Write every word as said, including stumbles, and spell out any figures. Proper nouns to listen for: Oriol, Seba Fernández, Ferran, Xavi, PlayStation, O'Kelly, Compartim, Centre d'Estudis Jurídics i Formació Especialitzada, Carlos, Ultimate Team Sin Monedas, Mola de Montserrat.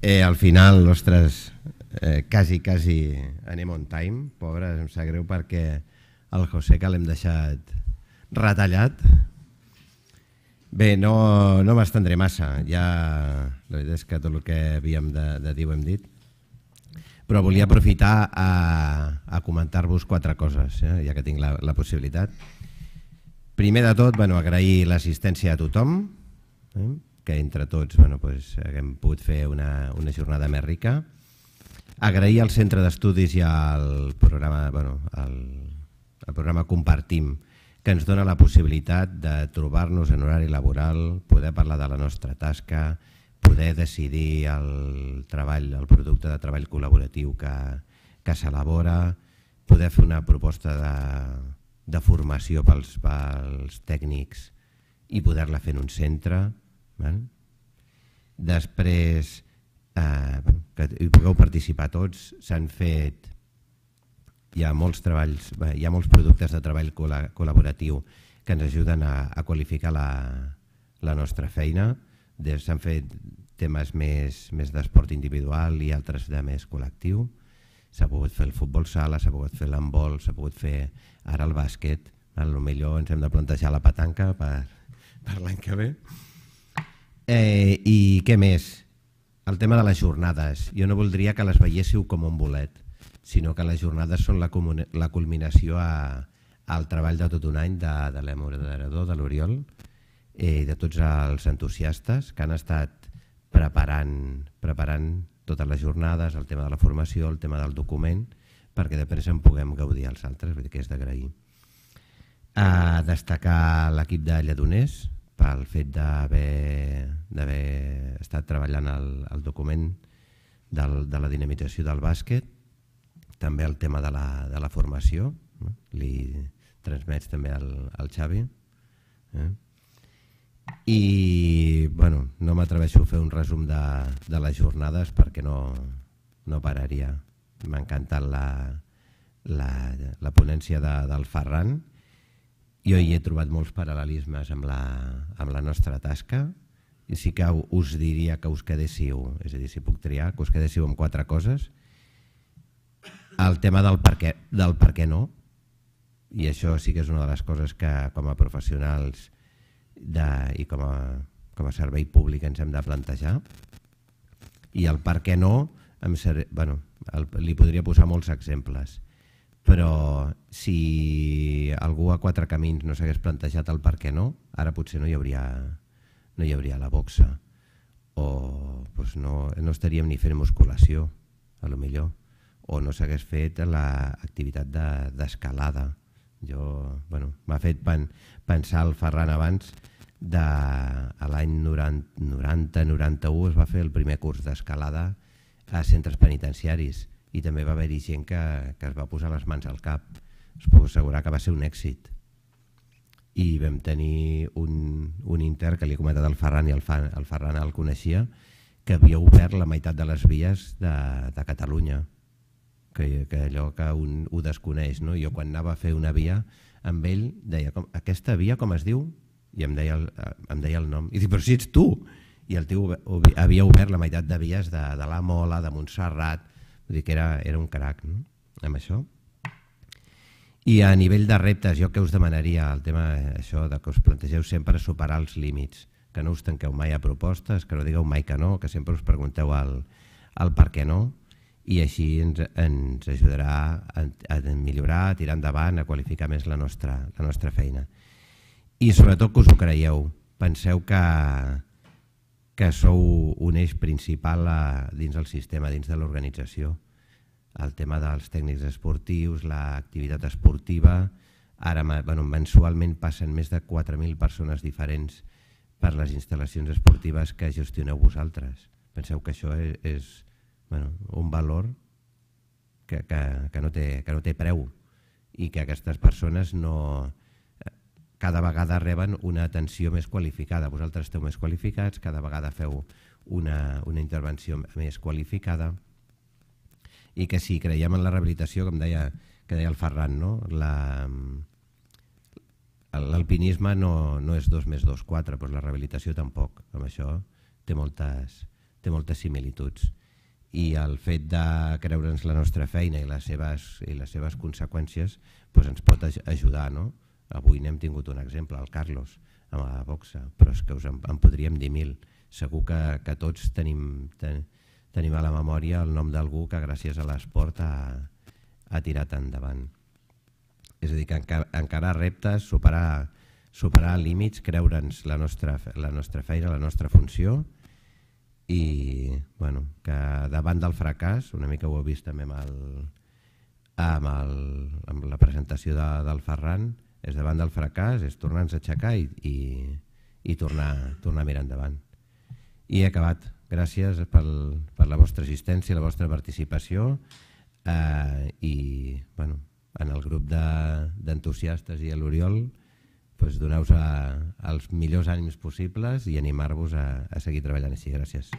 Eh, al final, ostres, eh, quasi, quasi anem on time, pobres, em sap greu perquè el José que l'hem deixat retallat. Bé, no, no m'estendré massa, ja la veritat és que tot el que havíem de, de dir ho hem dit, però volia aprofitar a, a comentar-vos quatre coses, eh, ja que tinc la, la possibilitat. Primer de tot, bueno, agrair l'assistència a tothom, eh, que entre tots bueno, pues, haguem pogut fer una, una jornada més rica. Agrair al Centre d'Estudios i al programa, bueno, al, al programa Compartim, que ens dona la possibilitat de trobar-nos en horari laboral, poder parlar de la nostra tasca, poder decidir el treball, el producte de treball col·laboratiu que, que s'elabora, poder fer una proposta de, de formació pels, pels tècnics i poder-la fer en un centre. Val? Després, eh, que hi pugueu participar tots, s'han fet... Hi ha molts treballs, hi ha molts productes de treball col·laboratiu que ens ajuden a, a qualificar la, la nostra feina. S'han fet temes més, més d'esport individual i altres de més col·lectiu. S'ha pogut fer el futbol sala, s'ha pogut fer l'handbol, s'ha pogut fer ara el bàsquet. Potser ens hem de plantejar la petanca per, per l'any que ve. Eh, I què més? El tema de les jornades. Jo no voldria que les veiéssiu com un bolet, sinó que les jornades són la, la culminació a, al treball de tot un any de, de l'Emoderador, de l'Oriol, i eh, de tots els entusiastes que han estat preparant, preparant totes les jornades, el tema de la formació, el tema del document, perquè després en puguem gaudir els altres, que és d'agrair. A destacar l'equip de Lledoners pel fet d'haver estat treballant el, el document del, de la dinamització del bàsquet. També el tema de la, de la formació, no? Li transmets també al, al Xavi. Eh? I bueno, no m'atreveixo a fer un resum de, de les jornades perquè no, no pararia. M'ha encantat la, la, la ponència de, del Ferran. Jo hi he trobat molts paral·lelismes amb la, amb la nostra tasca i sí que us diria que us quedéssiu, és a dir, si puc triar, que us quedéssiu amb quatre coses. El tema del per què, del per què no, i això sí que és una de les coses que com a professionals de, i com a, com a servei públic ens hem de plantejar. I el per què no, em ser, bueno, el, li podria posar molts exemples, però si algú a quatre camins no s'hagués plantejat el per què no, ara potser no hi hauria, no hi hauria la boxa, o doncs no, no estaríem ni fent musculació, a lo millor, o no s'hagués fet l'activitat d'escalada. Jo, bueno, m'ha fet pen, pensar el Ferran abans de l'any noranta noranta-noranta-u es va fer el primer curs d'escalada a centres penitenciaris i també va haver-hi gent que, que es va posar les mans al cap. Es puc assegurar que va ser un èxit. I vam tenir un, un intern que li he comentat al Ferran i el, el Ferran el coneixia, que havia obert la meitat de les vies de, de Catalunya. Que, que allò que un ho desconeix, no? Jo quan anava a fer una via amb ell deia, com, aquesta via com es diu? I em deia el, em deia el nom. I dic, però si ets tu! I el tio havia obert la meitat de vies de, de la Mola, de Montserrat, vull dir que era, era un crac, no? Amb això. I a nivell de reptes, jo que us demanaria el tema això de que us plantegeu sempre superar els límits, que no us tanqueu mai a propostes, que no digueu mai que no, que sempre us pregunteu el, el per què no, i així ens, ens ajudarà a, a millorar, a tirar endavant, a qualificar més la nostra, la nostra feina. I sobretot que us ho creieu. Penseu que, que sou un eix principal a, dins del sistema, dins de l'organització. El tema dels tècnics esportius, l'activitat esportiva, ara bueno, mensualment passen més de quatre mil persones diferents per les instal·lacions esportives que gestioneu vosaltres. Penseu que això és... és Bueno, un valor que, que, que, no té, que no té preu i que aquestes persones no, cada vegada reben una atenció més qualificada. Vosaltres esteu més qualificats, cada vegada feu una, una intervenció més qualificada i que si creiem en la rehabilitació, com deia, que deia el Ferran, no? L'alpinisme la, no, no és dos més dos, quatre, però la rehabilitació tampoc. Amb això té moltes... té moltes similituds, i el fet de creure'ns la nostra feina i les seves, i les seves conseqüències doncs ens pot ajudar, no? Avui n'hem tingut un exemple, el Carlos, amb la boxa, però és que us en, en podríem dir mil. Segur que, que tots tenim, ten, tenim a la memòria el nom d'algú que gràcies a l'esport ha, ha tirat endavant. És a dir, que enca, encarar reptes, superar, superar límits, creure'ns la nostra, la nostra feina, la nostra funció, i bueno, que davant del fracàs, una mica ho he vist també amb, el, amb, el, amb la presentació de, del Ferran, és davant del fracàs, és tornar-nos a aixecar i, i, i tornar, tornar a mirar endavant. I he acabat. Gràcies pel, per la vostra assistència, la vostra participació, eh, i bueno, en el grup d'entusiastes de, i a l'Oriol, doncs donar-vos els millors ànims possibles i animar-vos a, a seguir treballant així. Gràcies.